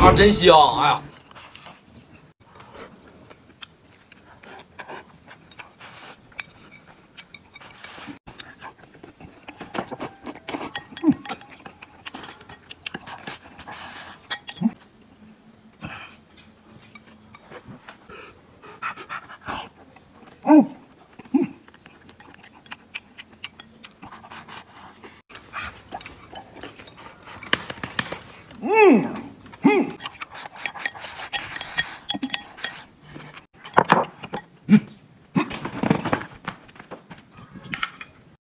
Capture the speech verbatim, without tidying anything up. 啊，真香！哎呀，嗯。嗯 Mm.